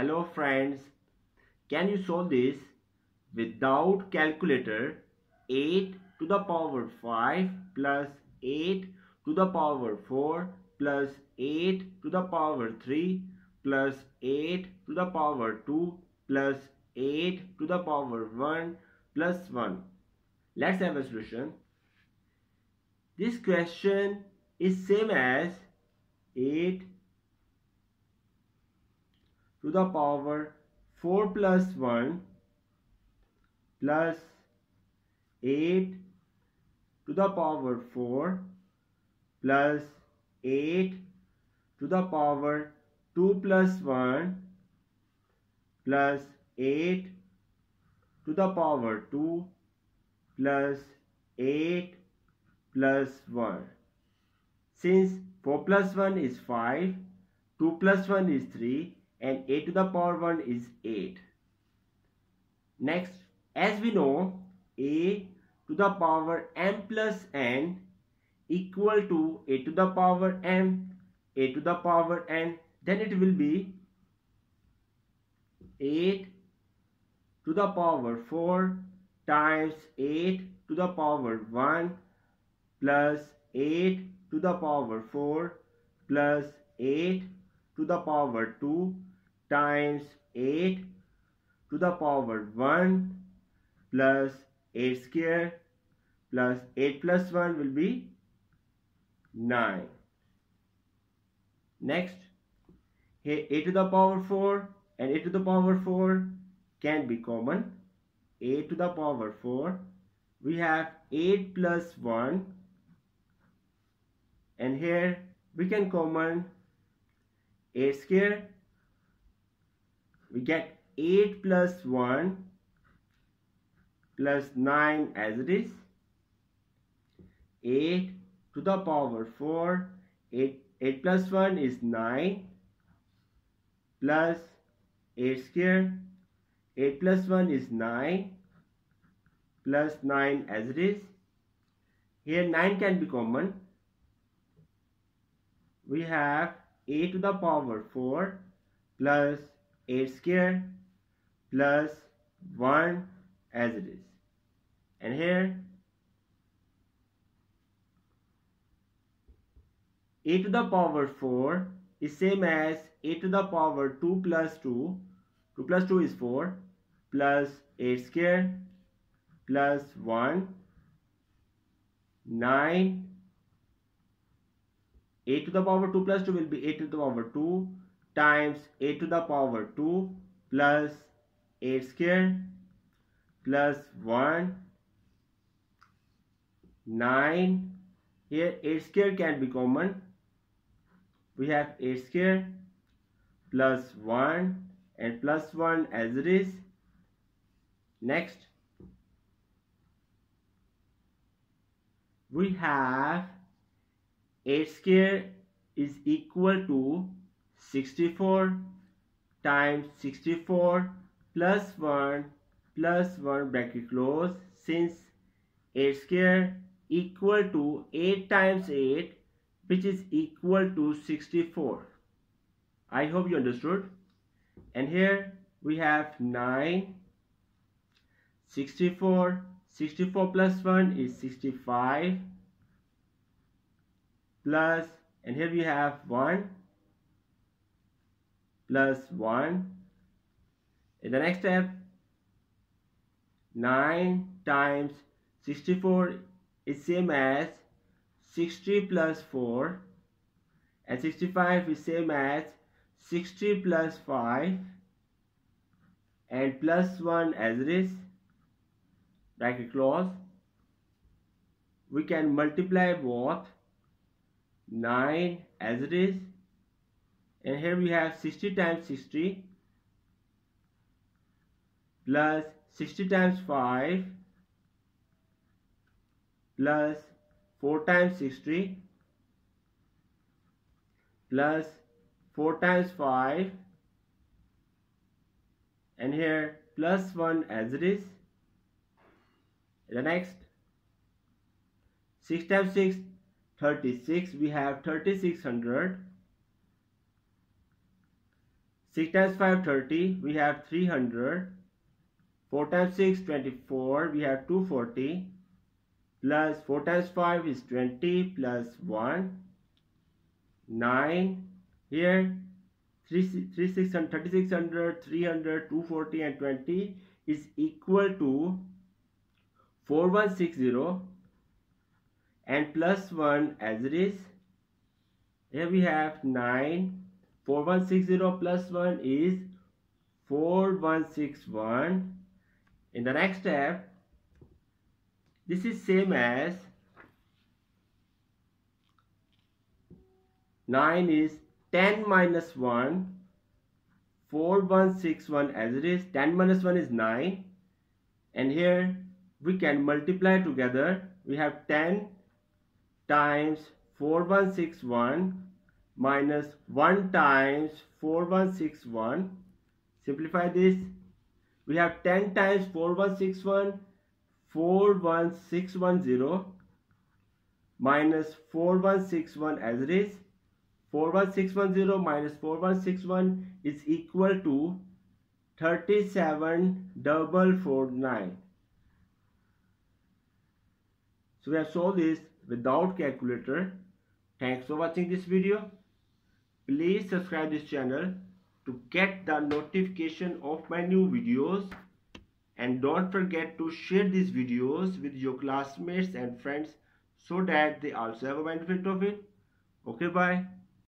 Hello friends, can you solve this without calculator? 8 to the power 5 plus 8 to the power 4 plus 8 to the power 3 plus 8 to the power 2 plus 8 to the power 1 plus 1. Let's have a solution. This question is same as 8 to the power 4 plus 1 plus 8 to the power 4 plus 8 to the power 2 plus 1 plus 8 to the power 2 plus 8 plus 1. Since 4 plus 1 is 5, 2 plus 1 is 3, and 8 to the power 1 is 8. Next, as we know, a to the power m plus n equal to a to the power m, a to the power n, then it will be 8 to the power 4 times 8 to the power 1 plus 8 to the power 4 plus 8 to the power 2 times 8 to the power 1 plus 8 square plus 8 plus 1 will be 9. Next, here a to the power 4 and a to the power 4 can be common. A to the power 4, we have 8 plus 1, and here we can common 8 square, we get 8 plus 1 plus 9 as it is. 8 to the power 4, 8 plus 1 is 9 plus 8 square, 8 plus 1 is 9 plus 9 as it is. Here 9 can be common. We have a to the power 4 plus 8 square plus 1 as it is, and here a to the power 4 is same as a to the power 2 plus 2, 2 plus 2 is 4, plus 8 square plus 1, 9. A to the power 2 plus 2 will be 8 to the power 2 times 8 to the power 2 plus 8 square plus 1, 9. Here 8 square can be common. We have 8 square plus 1 and plus 1 as it is. Next, we have 8 square is equal to 64 times 64 plus 1 plus 1 bracket close. Since 8 square equal to 8 times 8, which is equal to 64. I hope you understood. And here we have 9, 64, 64 plus 1 is 65, plus, and here we have 1 plus 1. In the next step, 9 times 64 is same as 60 plus 4, and 65 is same as 60 plus 5, and plus 1 as it is, bracket close. We can multiply both, 9 as it is, and here we have 60 times 60 plus 60 times 5 plus 4 times 60 plus 4 times 5, and here plus 1 as it is. The next, 6 times 6, 36, we have 3600. 6 times 5, 30. We have 300. 4 times 6, 24. We have 240. Plus 4 times 5 is 20. Plus 1. 9. Here 3600, 3600, 300, 240 and 20 is equal to 4160 and plus 1 as it is. Here we have 9. 4160 plus 1 is 4161. In the next step, this is same as 9 is 10 minus 1, 4161 as it is. 10 minus 1 is 9, and here we can multiply together. We have 10 times 4161 minus 1 times 4161. Simplify this. We have 10 times 4161, 41610 minus 4161 as it is. 41610 minus 4161 is equal to 37449. So we have solved this without calculator. Thanks for watching this video. Please subscribe this channel to get the notification of my new videos, and don't forget to share these videos with your classmates and friends so that they also have a benefit of it. Okay, bye.